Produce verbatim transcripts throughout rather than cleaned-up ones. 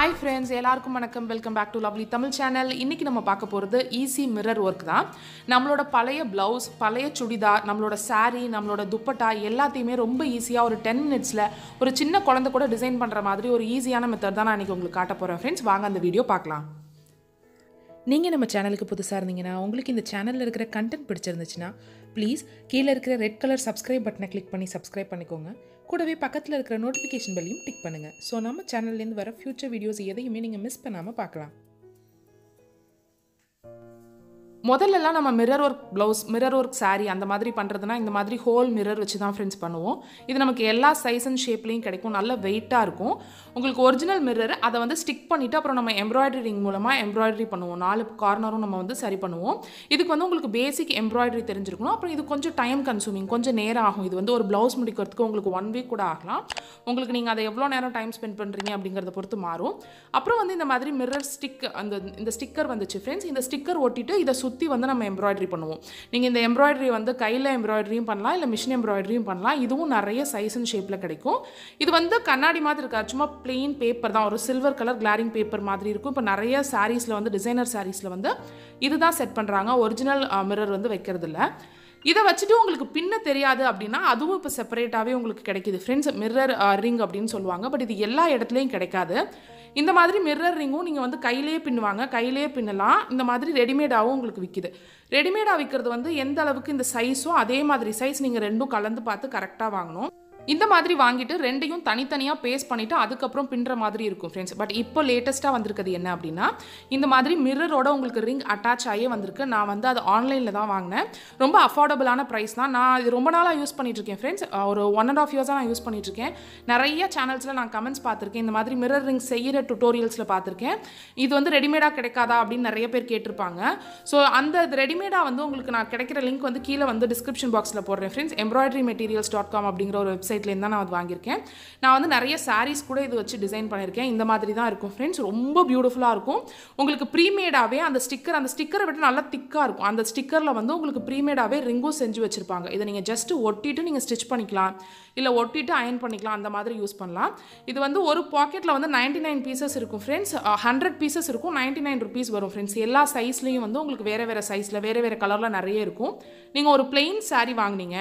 Hi friends, எல்லாருக்கும் வணக்கம். Welcome back to Lovely Tamil Channel. இன்னைக்கு நம்ம பார்க்க போறது easy mirror work தான். நம்மளோட பழைய blouse, பழைய சுடிதார், நம்மளோட saree, நம்மளோட துப்பட்டா எல்லாத்தையுமே ரொம்ப ஈஸியா ஒரு ten minutesல ஒரு சின்ன குழந்தை கூட டிசைன் பண்ற மாதிரி ஒரு ஈஸியான மெத்தட் தான் நான் இன்னைக்கு உங்களுக்கு காட்ட போறேன் friends. வாங்க அந்த வீடியோ பார்க்கலாம். நீங்க நம்ம சேனலுக்கு புதுசா இருந்தீங்கனா உங்களுக்கு இந்த சேனல்ல இருக்கிற கண்டென்ட் பிடிச்சிருந்துச்சுனா ப்ளீஸ் கீழ இருக்கிற ரெட் கலர் subscribe பட்டனை கிளிக் பண்ணி subscribe பண்ணிக்கோங்க. கூடவே பக்கத்துல இருக்கிற notification bell-ஐயும் டிக் பண்ணுங்க. சோ நம்ம சேனல்ல இருந்து வர future videos எதையும் நீங்க மிஸ் பண்ணாம பார்க்கலாம். முதல்லலாம் நம்ம mirror work blouse, mirror work saree அந்த மாதிரி பண்றதுனா இந்த மாதிரி ஹோல் mirror வச்சு தான் friends பண்ணுவோம். இது நமக்கு எல்லா சைஸ் and shape-லயும் கிடைக்கும். நல்ல weight-ஆ இருக்கும். உங்களுக்கு original mirror அத வந்து stick பண்ணிட்டு அப்புறம் நம்ம embroidering மூலமா embroidery பண்ணுவோம். நாலு corner-உம் நம்ம வந்து சரி பண்ணுவோம். இதுக்கு வந்து உங்களுக்கு basic embroidery தெரிஞ்சிருக்கணும். அப்புறம் இது கொஞ்சம் time consuming, கொஞ்சம் நேரம் ஆகும். இது வந்து ஒரு blouse முடிக்கிறதுக்கு உங்களுக்கு one week கூட ஆகலாம். உங்களுக்கு நீங்க அதை எவ்வளவு நேரம் time spend பண்றீங்க அப்படிங்கறத பொறுத்து மாறும். அப்புறம் வந்து இந்த மாதிரி mirror stick அந்த இந்த sticker வந்துச்சு friends. இந்த sticker ஒட்டிட்டு இத சுத்தி வந்து நம்ம embroidery பண்ணுவோம். நீங்க இந்த embroidery வந்து கையில embroideryம் பண்ணலாம் இல்ல machine embroideryம் பண்ணலாம். இதுவும் நிறைய size and shapeல கிடைக்கும். இது வந்து கண்ணாடி மாதிரி இருக்கா சும்மா plain paper தான் ஒரு silver color glaring paper மாதிரி இருக்கும். இப்ப நிறைய sareesல வந்து designer sareesல வந்து இதுதான் செட் பண்றாங்க. original mirror வந்து வைக்கிறது இல்ல. இத வச்சிட்டு உங்களுக்கு பின்ன தெரியாது அப்படினா அதுவும் இப்ப செப்பரேட்டாவே உங்களுக்கு கிடைக்குது फ्रेंड्स. மிரர் ரிங் அப்படினு சொல்வாங்க. பட் இது எல்லா இடத்துலயும் கிடைக்காது. இந்த மாதிரி மிரர் ரிங்கும் நீங்க வந்து கையிலேயே பின்னுவாங்க, கையிலேயே பின்னலாம். இந்த மாதிரி ரெடிமேடாவும் உங்களுக்கு விக்குது. ரெடிமேடா விக்கிறது வந்து எந்த அளவுக்கு இந்த சைஸோ அதே மாதிரி சைஸ் நீங்க ரெண்டும் கலந்து பார்த்து கரெக்ட்டா வாங்கணும். இந்த மாதிரி வாங்கிட்டு ரெண்டையும் தனித்தனியா பேஸ்ட் பண்ணிட்டு அதுக்கு அப்புறம் பின்ற மாதிரி இருக்கும் फ्रेंड्स. பட் இப்போ லேட்டஸ்டா வந்திருக்கிறது என்ன அப்படினா இந்த மாதிரி மிரரோட உங்களுக்கு ரிங் அட்டாச் ஆயே வந்திருக்கு. நான் வந்து அது ஆன்லைன்ல தான் வாங்குனேன். ரொம்ப அஃபோர்டபிளான பிரைஸ் தான். நான் இது ரொம்ப நாளா யூஸ் பண்ணிட்டு இருக்கேன் फ्रेंड्स. ஒரு one and a half years-ஆ நான் யூஸ் பண்ணிட்டு இருக்கேன். நிறைய சேனல்ஸ்ல நான் கமெண்ட்ஸ் பார்த்திருக்கேன். இந்த மாதிரி மிரர் ரிங் செய்யற டுட்டோரியல்ஸ்ல பார்த்திருக்கேன். இது வந்து ரெடிமேடா கிடைக்காதா அப்படி நிறைய பேர் கேட்டிருப்பாங்க. சோ அந்த ரெடிமேடா வந்து உங்களுக்கு நான் கிடைக்கிற லிங்க் வந்து கீழ வந்து description box-ல போடுறேன் friends. embroidery materials dot com அப்படிங்கற ஒரு வெப்சைட் லேந்து நான் அது வாங்கி இருக்கேன். நான் வந்து நிறைய sarees கூட இது வச்சு டிசைன் பண்ணிருக்கேன். இந்த மாதிரி தான் இருக்கும் फ्रेंड्स. ரொம்ப பியூட்டிஃபுல்லா இருக்கும். உங்களுக்கு பிரீமேடாவே அந்த ஸ்டிக்கர் அந்த ஸ்டிக்கரை விட நல்லா திக்கா இருக்கும். அந்த ஸ்டிக்கர்ல வந்து உங்களுக்கு பிரீமேடாவே ரிங்கோ செஞ்சு வச்சிருப்பாங்க. இத நீங்க ஜஸ்ட் ஒட்டிட்டு நீங்க ஸ்டிட்ச் பண்ணிக்கலாம் இல்ல ஒட்டிட்டு அயன் பண்ணிக்கலாம். அந்த மாதிரி யூஸ் பண்ணலாம். இது வந்து ஒரு பாக்கெட்ல வந்து ninety-nine pieces இருக்கும் फ्रेंड्स. one hundred pieces இருக்கும். ninety-nine rupees வரும் फ्रेंड्स. எல்லா சைஸ்லயும் வந்து உங்களுக்கு வேற வேற சைஸ்ல வேற வேற கலர்ல நிறைய இருக்கும். நீங்க ஒரு plain saree வாங்குனீங்க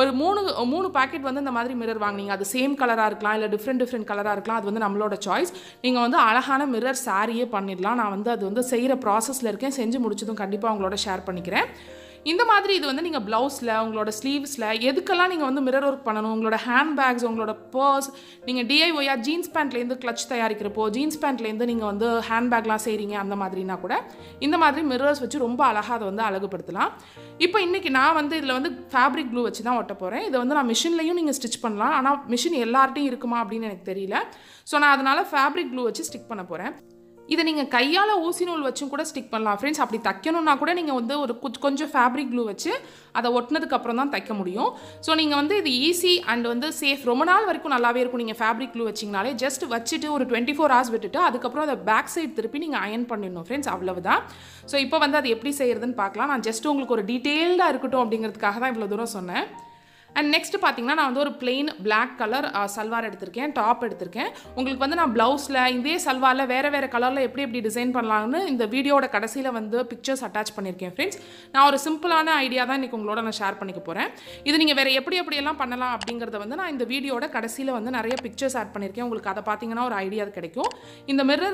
ஒரு மூணு மூணு பாக்கெட் வந்து இந்த மாதிரி மிரர் வாங்குனீங்க. அது சேம் கலரா இருக்கலாம் இல்ல डिफरेंट डिफरेंट கலரா இருக்கலாம். அது வந்து நம்மளோட சாய்ஸ். நீங்க வந்து அழகான மிரர் சாரியே பண்ணிடலாம். நான் வந்து அது வந்து செய்யற processல இருக்கேன். செஞ்சு முடிச்சதும் கண்டிப்பா உங்களோட ஷேர் பண்ணிக்கிறேன். இந்த மாதிரி இது வந்து நீங்க ब्लाउஸ்ல உங்களோட ஸ்லீவ்ஸ்ல எதுக்கெல்லாம் நீங்க வந்து மிரர் வர்க் பண்ணணும் உங்களோட ஹேண்ட் பேக்ஸ் உங்களோட பர்ஸ் நீங்க D I Y-ஆ ஜீன்ஸ் பேண்ட்ல இருந்து கிளட்ச் தயாரிக்கிறப்போ ஜீன்ஸ் பேண்ட்ல இருந்து நீங்க வந்து ஹேண்ட் பேக்லாம் செய்றீங்க அந்த மாதிரினா கூட இந்த மாதிரி மிரர்ஸ் வச்சு ரொம்ப அழகா அது வந்து அழகுபடுத்தலாம். இப்போ இன்னைக்கு நான் வந்து இதல வந்து ஃபேப்ரிக் glue வச்சு தான் ஒட்ட போறேன். இது வந்து நான் மிஷின்லயும் நீங்க ஸ்டிட்ச் பண்ணலாம். ஆனா மிஷின் எல்லார்ட்டயும் இருக்குமா அப்படினு எனக்கு தெரியல. சோ நான் அதனால ஃபேப்ரிக் glue வச்சு ஸ்டிக் பண்ண போறேன். இத நீங்க கையால ஊசி நூல் வச்சும் கூட ஸ்டிக் பண்ணலாம் फ्रेंड्स. அப்படி தைக்கணும்னா கூட நீங்க வந்து ஒரு கொஞ்சம் ஃபேப்ரிக் glue வச்சு அத ஒட்டினதுக்கு அப்புறம் தான் தைக்க முடியும். சோ நீங்க வந்து இது ஈஸி அண்ட் வந்து சேஃப். ரொம்ப நாள் வரைக்கும் நல்லாவே இருக்கும். நீங்க ஃபேப்ரிக் glue வச்சீங்கனாலே ஜஸ்ட் வச்சிட்டு ஒரு twenty-four hours விட்டுட்டு அதுக்கு அப்புறம் அத பேக் சைடு திருப்பி நீங்க அயன் பண்ணிடணும் फ्रेंड्स. அவ்வளவுதான். சோ இப்போ வந்து அது எப்படி செய்யறதுன்னு பார்க்கலாம். நான் ஜஸ்ட் உங்களுக்கு ஒரு டீடைல்டா இருக்கட்டும் அப்படிங்கிறதுக்காக தான் இவ்வளவு தூரம் சொன்னேன். And next பாத்தீங்கன்னா நான் வந்து ஒரு plain black color சல்வார் எடுத்துர்க்கேன், டாப் எடுத்துர்க்கேன். உங்களுக்கு வந்து நான் ब्लाउஸ்ல இதே சல்வார்ல வேற வேற கலர்ல எப்படி எப்படி டிசைன் பண்ணலாம்னு இந்த வீடியோட கடைசில வந்து pictures attach பண்ணிருக்கேன் फ्रेंड्स. நான் ஒரு சிம்பிளான ஐடியா தான் இன்னைக்கு உங்களோட நான் ஷேர் பண்ணிக்க போறேன். இது நீங்க வேற எப்படி எப்படி எல்லாம் பண்ணலாம் அப்படிங்கறத வந்து நான் இந்த வீடியோட கடைசில வந்து நிறைய pictures ஆட் பண்ணிருக்கேன். உங்களுக்கு அத பாத்தீங்கன்னா ஒரு ஐடியா கிடைக்கும். இந்த mirror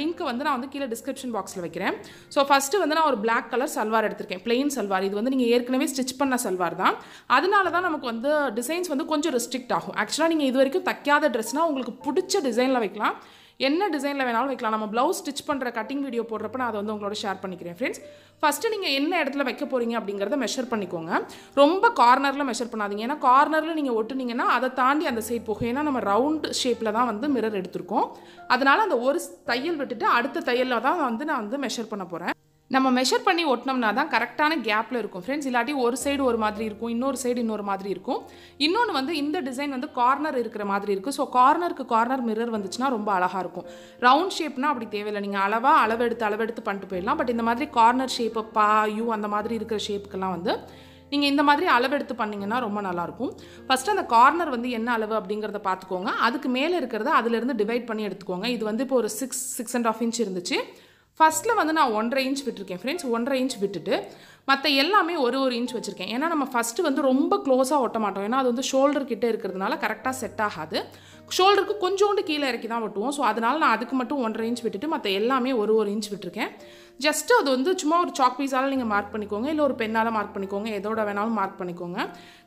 link வந்து நான் வந்து கீழ description box-ல வைக்கிறேன். சோ first வந்து நான் ஒரு black color salwar எடுத்துர்க்கேன். plain salwar. இது வந்து நீங்க ஏற்கனவே stitch பண்ண சல்வார் தான். அதனால தான் வந்து டிசைன்ஸ் வந்து கொஞ்சம் ரெஸ்ட்ரிக்ட் ஆகும். एक्चुअली நீங்க இது வரைக்கும் தைக்காத Dressனா உங்களுக்கு பிடிச்ச டிசைன்ல வைக்கலாம். என்ன டிசைன்ல வேணாலும் வைக்கலாம். நம்ம ब्लाउஸ் ஸ்டிட்ச் பண்ற கட்டிங் வீடியோ போடுறப்ப நான் அத வந்து உங்களோட ஷேர் பண்ணிக்கிறேன் फ्रेंड्स. ஃபர்ஸ்ட் நீங்க என்ன இடத்துல வைக்க போறீங்க அப்படிங்கறத மெஷர் பண்ணிக்கோங்க. ரொம்ப கார்னர்ல மெஷர் பண்ணாதீங்க. ஏனா கார்னர்ல நீங்க ஒட்டுனீங்கனா அத தாண்டி அந்த சைடு போகும். ஏனா நம்ம ரவுண்ட் ஷேப்ல தான் வந்து மிரர் எடுத்துறோம். அதனால அந்த ஒரு தையல் விட்டுட்டு அடுத்த தையல்ல தான் வந்து நான் வந்து மெஷர் பண்ண போறேன். நம்ம மெஷர் பண்ணி ஒட்டணும்னா தான் கரெக்ட்டான கேப்ல இருக்கும் फ्रेंड्स. இல்லாட்டி ஒரு சைடு ஒரு மாதிரி இருக்கும், இன்னொரு சைடு இன்னொரு மாதிரி இருக்கும். இன்னொன்னு வந்து இந்த டிசைன் வந்து கார்னர் இருக்கிற மாதிரி இருக்கு. சோ கார்னருக்கு கார்னர் மிரர் வந்துச்சுனா ரொம்ப அழகா இருக்கும். ரவுண்ட் ஷேப்னா அப்படி தேவையில்லை. நீங்க அளவா அளவெடுத்து அளவெடுத்து பண்ணிட்டு போயிடலாம். பட் இந்த மாதிரி கார்னர் ஷேப் பா யூ அந்த மாதிரி இருக்கிற ஷேப்புக்கெல்லாம் வந்து நீங்க இந்த மாதிரி அளவு எடுத்து பண்ணீங்கன்னா ரொம்ப நல்லா இருக்கும். ஃபர்ஸ்ட் அந்த கார்னர் வந்து என்ன அளவு அப்படிங்கறத பாத்துக்கோங்க. அதுக்கு மேல இருக்குறத அதில இருந்து டிவைட் பண்ணி எடுத்துக்கோங்க. இது வந்து இப்போ ஒரு six six and a half inch இருந்துச்சு. ஃபர்ஸ்ட்ல வந்து நான் one and a half inch விட்டுர்க்கேன் friends. one and a half inch விட்டுட்டு மத்த எல்லாமே one and a half inch வச்சிருக்கேன். ஏன்னா நம்ம ஃபர்ஸ்ட் வந்து ரொம்ப க்ளோஸா ஒட்ட மாட்டோம். ஏன்னா அது வந்து shoulder கிட்ட இருக்குறதுனால கரெக்ட்டா செட் ஆகாது. shoulder க்கு கொஞ்சோண்டு கீழ இறக்கி தான் ஒட்டுவோம். சோ அதனால நான் அதுக்கு மட்டும் one and a half inch விட்டுட்டு மத்த எல்லாமே one and a half inch விட்டுர்க்கேன். ஜஸ்ட் அது வந்து சும்மா ஒரு சாக் பீஸால நீங்க மார்க் பண்ணிக்கோங்க இல்ல ஒரு பென்னால மார்க் பண்ணிக்கோங்க. எதோட வேணாலும் மார்க் பண்ணிக்கோங்க.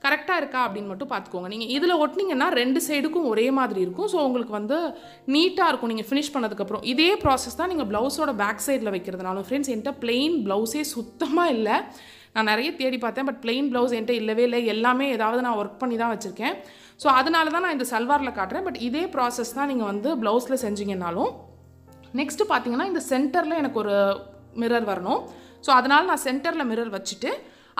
கரெக்ட்டா இருக்கா அப்படினு மட்டும் பாத்துக்கோங்க. நீங்க இதுல ஒட்டுனீங்கன்னா ரெண்டு சைடுக்கும் ஒரே மாதிரி இருக்கும். சோ உங்களுக்கு வந்து நீட்டா இருக்கும் நீங்க finish பண்ணதுக்கு அப்புறம். இதே process தான் நீங்க பிளவுஸோட பேக் சைடுல வைக்கிறதுனாலும் फ्रेंड्स என்கிட்ட plain blouse-ஏ சுத்தமா இல்ல. நான் நிறைய தேடி பார்த்தேன் பட் plain blouse என்கிட்ட இல்லவே இல்ல. எல்லாமே ஏதாவது நான் work பண்ணி தான் வச்சிருக்கேன். சோ அதனால தான் நான் இந்த சல்வார்ல காட்றேன். பட் இதே process தான் நீங்க வந்து blouse-ல செஞ்சீங்கனாலும் next பாத்தீங்கன்னா இந்த சென்டர்ல எனக்கு ஒரு mirror வரணும். சோ அதனால நான் சென்டர்ல mirror வச்சிட்டு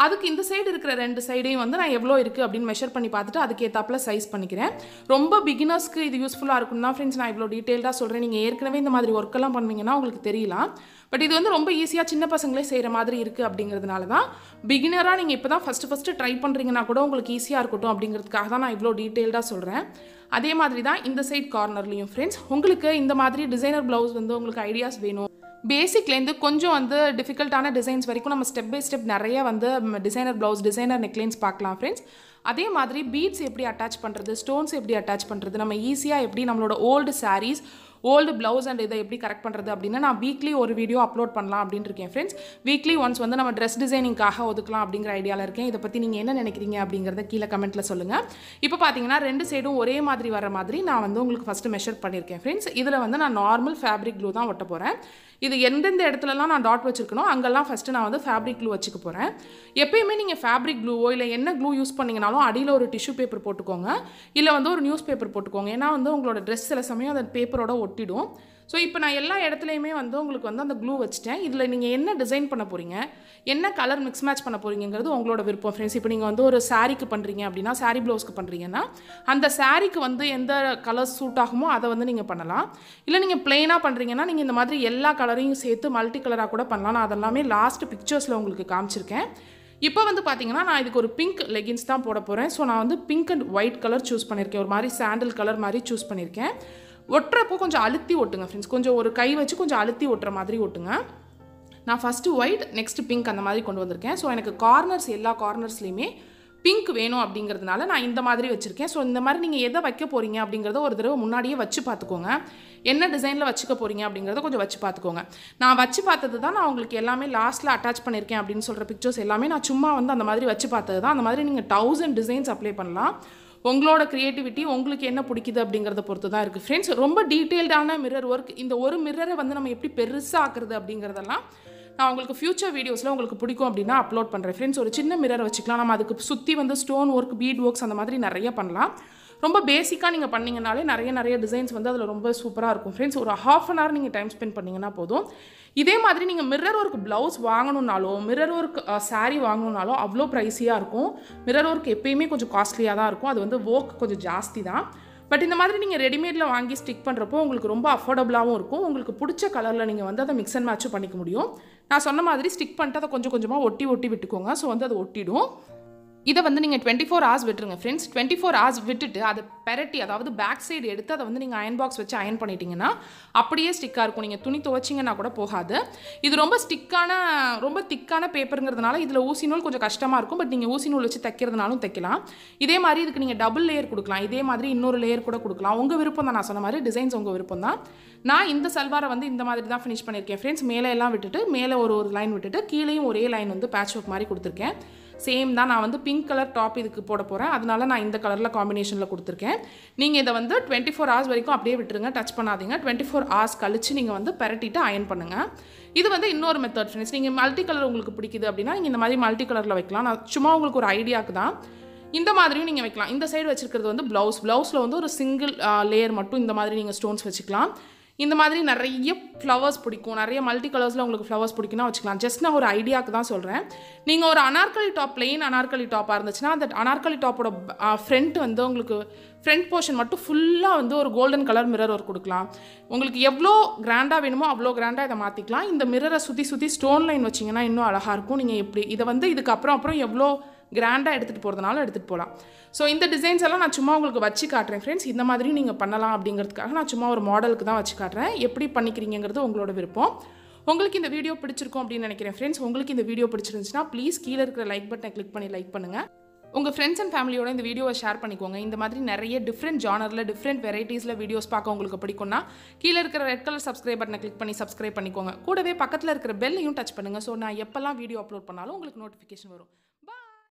அதுக்கு இந்த சைடு இருக்குற ரெண்டு சைடையும் வந்து நான் எவ்வளவு இருக்கு அப்படி மெஷர் பண்ணி பார்த்துட்டு அதுக்கு ஏத்தாப்ல சைஸ் பண்ணிக்கிறேன். ரொம்ப பிகினர்ஸ்க்கு இது யூஸ்ஃபுல்லா இருக்கும் தான் फ्रेंड्स. நான் இவ்ளோ டீடைலா சொல்றேன். நீங்க ஏற்கனவே இந்த மாதிரி வர்க் எல்லாம் பண்ணுவீங்கன்னா உங்களுக்கு தெரியலாம். பட் இது வந்து ரொம்ப ஈஸியா சின்ன பசங்களே செய்யற மாதிரி இருக்கு அப்படிங்கிறதுனால தான் பிகினரா நீங்க இப்போதான் ஃபர்ஸ்ட் ஃபர்ஸ்ட் ட்ரை பண்றீங்கன்னா கூட உங்களுக்கு ஈஸியா இருக்கட்டும் அப்படிங்கிறதுக்காக தான் நான் இவ்ளோ டீடைலா சொல்றேன். அதே மாதிரி தான் இந்த சைடு கார்னர்லயும் फ्रेंड्स. உங்களுக்கு இந்த மாதிரி டிசைனர் ब्लाउஸ் வந்து உங்களுக்கு ஐடியாஸ் வேணும். பேசிக்ல இருந்து கொஞ்சம் வந்து டிஃபிகல்ட்டான டிசைன்ஸ் வரைக்கும் நம்ம ஸ்டெப் பை ஸ்டெப் நிறைய வந்து டிசைனர் ப்ளவுஸ் டிசைனர் நெக்லைன்ஸ் பார்க்கலாம் ஃப்ரெண்ட்ஸ். அதே மாதிரி பீட்ஸ் எப்படி அட்டாச் பண்ணுறது ஸ்டோன்ஸ் எப்படி அட்டாச் பண்ணுறது நம்ம ஈஸியாக எப்படி நம்மளோட old sarees old blouse and இதை எப்படி கரெக்ட் பண்ணுறது அப்படின்னா நான் வீக்லி ஒரு வீடியோ அப்லோட் பண்ணலாம் அப்படின்னு இருக்கேன் ஃப்ரெண்ட்ஸ். வீக்லி ஒன்ஸ் வந்து நம்ம ட்ரெஸ் டிசைனிங்காக ஒதுக்கலாம் அப்படிங்கிற ஐடியாவில் இருக்கேன். இதை பற்றி நீங்கள் என்ன நினைக்கிறீங்க அப்படிங்கிறத கீழே கமெண்ட்டில் சொல்லுங்கள். இப்போ பார்த்தீங்கன்னா ரெண்டு சைடும் ஒரே மாதிரி வர மாதிரி நான் வந்து உங்களுக்கு ஃபஸ்ட்டு மெஷர் பண்ணியிருக்கேன் ஃப்ரெண்ட்ஸ். இதில் வந்து நான் நார்மல் ஃபேப்ரிக் க்ளூ தான் ஒட்ட போகிறேன். இது எந்தெந்த இடத்துலலாம் நான் டாட் வச்சிருக்கணும் அங்கெல்லாம் ஃபஸ்ட்டு நான் வந்து ஃபேப்ரிக் க்ளூ வச்சுக்க போகிறேன். எப்பயுமே நீங்கள் ஃபேப்ரிக் க்ளூவோ இல்லை என்ன க்ளூ யூஸ் பண்ணிங்கனாலும் அடியில் ஒரு டிஷ்யூ பேப்பர் போட்டுக்கோங்க இல்லை வந்து ஒரு நியூஸ் பேப்பர் போட்டுக்கோங்க. ஏன்னா வந்து உங்களோட ட்ரெஸ் சில சமயம் அந்த பேப்பரோட ஒட்டிடும். ஸோ இப்போ நான் எல்லா இடத்துலையுமே வந்து உங்களுக்கு வந்து அந்த க்ளூ வச்சுட்டேன். இதில் நீங்கள் என்ன டிசைன் பண்ண போகிறீங்க என்ன கலர் மிக்ஸ் மேட்ச் பண்ண போகிறீங்கிறது உங்களோட விருப்பம் ஃப்ரெண்ட்ஸ். இப்போ நீங்கள் வந்து ஒரு சாரீக்கு பண்ணுறீங்க அப்படின்னா சாரீ ப்ளவுஸ்க்கு பண்ணுறீங்கன்னா அந்த சாரீக்கு வந்து எந்த கலர் சூட் ஆகுமோ அதை வந்து நீங்கள் பண்ணலாம். இல்லை நீங்கள் பிளெயினாக பண்ணுறீங்கன்னா நீங்கள் இந்த மாதிரி எல்லா கலரையும் சேர்த்து மல்டி கலராக கூட பண்ணலாம். நான் அதெல்லாமே லாஸ்ட் பிக்சர்ஸில் உங்களுக்கு காமிச்சிருக்கேன். இப்போ வந்து பார்த்தீங்கன்னா நான் இதுக்கு ஒரு பிங்க் லெகின்ஸ் தான் போட போகிறேன். ஸோ நான் வந்து pink and white colour choose பண்ணியிருக்கேன். ஒரு மாதிரி சாண்டல் கலர் மாதிரி சூஸ் பண்ணியிருக்கேன். ஒட்டுறப்போ கொஞ்சம் அழுத்தி ஒட்டுங்க ஃப்ரெண்ட்ஸ். கொஞ்சம் ஒரு கை வச்சு கொஞ்சம் அழுத்தி ஒட்டுற மாதிரி ஒட்டுங்க. நான் ஃபஸ்ட்டு ஒயிட் நெக்ஸ்ட் பிங்க் அந்த மாதிரி கொண்டு வந்திருக்கேன். ஸோ எனக்கு கார்னர்ஸ் எல்லா கார்னர்ஸ்லையுமே பிங்க் வேணும் அப்படிங்கிறதுனால நான் இந்த மாதிரி வச்சுருக்கேன். ஸோ இந்த மாதிரி நீங்கள் எதை வைக்க போகிறீங்க அப்படிங்கிறத ஒரு தடவை முன்னாடியே வச்சு பார்த்துக்கோங்க. என்ன டிசைனில் வச்சுக்க போகிறீங்க அப்படிங்கிறத கொஞ்சம் வச்சு பார்த்துக்கோங்க. நான் வச்சு பார்த்தது தான் நான் உங்களுக்கு எல்லாமே லாஸ்ட்டில் அட்டாச் பண்ணியிருக்கேன் அப்படின்னு சொல்கிற பிக்சர்ஸ் எல்லாமே நான் சும்மா வந்து அந்த மாதிரி வச்சு பார்த்தது தான். அந்த மாதிரி நீங்கள் தௌசண்ட் டிசைன்ஸ் அப்ளை பண்ணலாம். உங்களோட க்ரியேட்டிவிட்டி உங்களுக்கு என்ன பிடிக்குது அப்படிங்கிறத பொறுத்து தான் இருக்குது ஃப்ரெண்ட்ஸ். ரொம்ப டீட்டெயில்டான மிரர் ஒர்க் இந்த ஒரு மிரரை வந்து நம்ம எப்படி பெருசாக ஆக்குறது அப்படிங்கிறதெல்லாம் நான் உங்களுக்கு ஃபியூச்சர் வீடியோஸில் உங்களுக்கு பிடிக்கும் அப்படின்னா அப்லோட் பண்ணுறேன் ஃப்ரெண்ட்ஸ். ஒரு சின்ன மிரர் வச்சுக்கலாம். நம்ம அதுக்கு சுற்றி வந்து ஸ்டோன் ஒர்க் பீட் ஒர்க்ஸ் அந்த மாதிரி நிறைய பண்ணலாம். ரொம்ப பேசிக்காக நீங்கள் பண்ணிங்கனாலே நிறைய நிறைய டிசைன்ஸ் வந்து அதில் ரொம்ப சூப்பராக இருக்கும் ஃப்ரெண்ட்ஸ். ஒரு ஹாஃப் அன் ஹவர் நீங்கள் டைம் ஸ்பெண்ட் பண்ணிங்கன்னா போதும். இதே மாதிரி நீங்கள் மிரர் ஒர்க் ப்ளவுஸ் வாங்கணுன்னாலோ மிரர் ஒர்க் சாரீ வாங்கணுன்னாலோ அவ்வளோ ப்ரைஸியாக இருக்கும். மிரர் ஒர்க் எப்பயுமே கொஞ்சம் காஸ்ட்லியாக தான் இருக்கும். அது வந்து ஒர்க் கொஞ்சம் ஜாஸ்தி தான். பட் இந்த மாதிரி நீங்கள் ரெடிமேடில் வாங்கி ஸ்டிக் பண்ணுறப்போ உங்களுக்கு ரொம்ப அஃபோர்டபுளாகவும் இருக்கும். உங்களுக்கு பிடிச்ச கலரில் நீங்கள் வந்து அதை மிக்ஸ் அண்ட் மேட்சும் பண்ணிக்க முடியும். நான் சொன்ன மாதிரி ஸ்டிக் பண்ணிட்டு அதை கொஞ்சம் கொஞ்சமாக ஒட்டி ஒட்டி விட்டுக்கோங்க. ஸோ வந்து அது ஒட்டிடும். இதை வந்து நீங்கள் டுவெண்ட்டி ஃபோர் ஹார்ஸ் விட்டுருங்க ஃப்ரெண்ட்ஸ். டுவெண்ட்டி ஃபோர் ஹார்ஸ் விட்டுட்டு அதை பெரட்டி அதாவது பேக் சைடு எடுத்து அதை வந்து நீங்கள் அயன் பாக்ஸ் வச்சு அயன் பண்ணிட்டீங்கன்னா அப்படியே ஸ்டிக்காக இருக்கும். நீங்கள் துணி துவைச்சிங்கன்னா கூட போகாது. இது ரொம்ப ஸ்டிக்கான ரொம்ப திக்கான பேப்பருங்கிறதுனால இதில் ஊசி நூல் கொஞ்சம் கஷ்டமாக இருக்கும். பட் நீங்கள் ஊசி நூல் வச்சு தைக்கிறதுனாலும் தைக்கலாம். இதே மாதிரி இதுக்கு நீங்கள் டபுள் லேயர் கொடுக்கலாம். இதே மாதிரி இன்னொரு லேயர் கூட கொடுக்கலாம். உங்கள் விருப்பம் தான். நான் சொன்ன மாதிரி டிசைன்ஸ் உங்கள் விருப்பம் தான். நான் இந்த சல்வாரை வந்து இந்த மாதிரி தான் ஃபினிஷ் பண்ணியிருக்கேன் ஃப்ரெண்ட்ஸ். மேலே எல்லாம் விட்டுட்டு மேலே ஒரு ஒரு லைன் விட்டுட்டு கீழேயும் ஒரே லைன் வந்து பேட்ச் ஒர்க் மாதிரி கொடுத்துருக்கேன். சேம் தான். நான் வந்து பிங்க் கலர் டாப் இதுக்கு போட போகிறேன். அதனால நான் இந்த கலரில் காம்பினேஷனில் கொடுத்துருக்கேன். நீங்கள் இதை வந்து டுவெண்ட்டி ஃபோர் ஹார்ஸ் வரைக்கும் அப்படியே விட்டுருங்க. டச் பண்ணாதீங்க. டுவெண்ட்டி ஃபோர் ஹார்ஸ் கழிச்சு நீங்கள் வந்து பரட்டிட்டு அயன் பண்ணுங்கள். இது வந்து இன்னொரு மெத்தட் ஃப்ரெண்ட்ஸ். நீங்கள் மல்டி கலர் உங்களுக்கு பிடிக்குது அப்படின்னா நீங்கள் இந்த மாதிரி மல்டி கலரில் வைக்கலாம். நான் சும்மா உங்களுக்கு ஒரு ஐடியாவுக்கு தான். இந்த மாதிரியும் நீங்கள் வைக்கலாம். இந்த சைடு வச்சுருக்கிறது வந்து ப்ளவுஸ். ப்ளவுஸில் வந்து ஒரு சிங்கிள் லேயர் மட்டும் இந்த மாதிரி நீங்கள் ஸ்டோன்ஸ் வச்சுக்கலாம். இந்த மாதிரி நிறைய ஃப்ளவர்ஸ் பிடிக்கும். நிறைய மல்டி கலர்ஸில் உங்களுக்கு ஃப்ளவர்ஸ் பிடிக்குன்னா வச்சுக்கலாம். ஜஸ்ட் நான் ஒரு ஐடியாவுக்கு தான் சொல்கிறேன். நீங்கள் ஒரு அனார்கலி டாப் பிளெயின் அனார்கலி டாப்பாக இருந்துச்சுன்னா அந்த அனார்கலி டாப்போட ஃப்ரண்ட் வந்து உங்களுக்கு ஃப்ரண்ட் போர்ஷன் மட்டும் ஃபுல்லாக வந்து ஒரு கோல்டன் கலர் மிரர் ஒர்க் கொடுக்கலாம். உங்களுக்கு எவ்வளோ கிராண்டாக வேணுமோ அவ்வளோ கிராண்டாக இதை மாற்றிக்கலாம். இந்த மிரரை சுற்றி சுற்றி ஸ்டோன் லைன் வச்சிங்கன்னா இன்னும் அழகாக இருக்கும். நீங்கள் எப்படி இதை வந்து இதுக்கப்புறம் அப்புறம் எவ்வளோ கிராண்டா எடுத்துட்டு போறதுனால எடுத்துட்டு போலாம் சோ இந்த டிசைன்ஸ் எல்லாம் நான் சும்மா உங்களுக்கு வச்சி காட்றேன் फ्रेंड्स இந்த மாதிரி நீங்க பண்ணலாம் அப்படிங்கிறதுக்காக நான் சும்மா ஒரு மாடலுக்கு தான் வச்சி காட்றேன் எப்படி பண்ணிக்கிறீங்கங்கிறது உங்களோட விருப்பம் உங்களுக்கு இந்த வீடியோ பிடிச்சிருக்கும் அப்படி நினைக்கிறேன் फ्रेंड्स உங்களுக்கு இந்த வீடியோ பிடிச்சிருந்துச்சுனா ப்ளீஸ் கீழ இருக்கிற லைக் பட்டனை click பண்ணி லைக் பண்ணுங்க உங்க friends and family ஓட இந்த வீடியோவை ஷேர் பண்ணிக்கோங்க இந்த மாதிரி நிறைய different genreல different varietiesல videos பார்க்க உங்களுக்கு பிடிக்கும்னா கீழ இருக்கிற red color subscribe பட்டனை click பண்ணி subscribe பண்ணிக்கோங்க கூடவே பக்கத்துல இருக்கிற bell-ஐயும் touch பண்ணுங்க சோ நான் எப்பலாம் வீடியோ அப்லோட் பண்ணாலும் உங்களுக்கு notification வரும்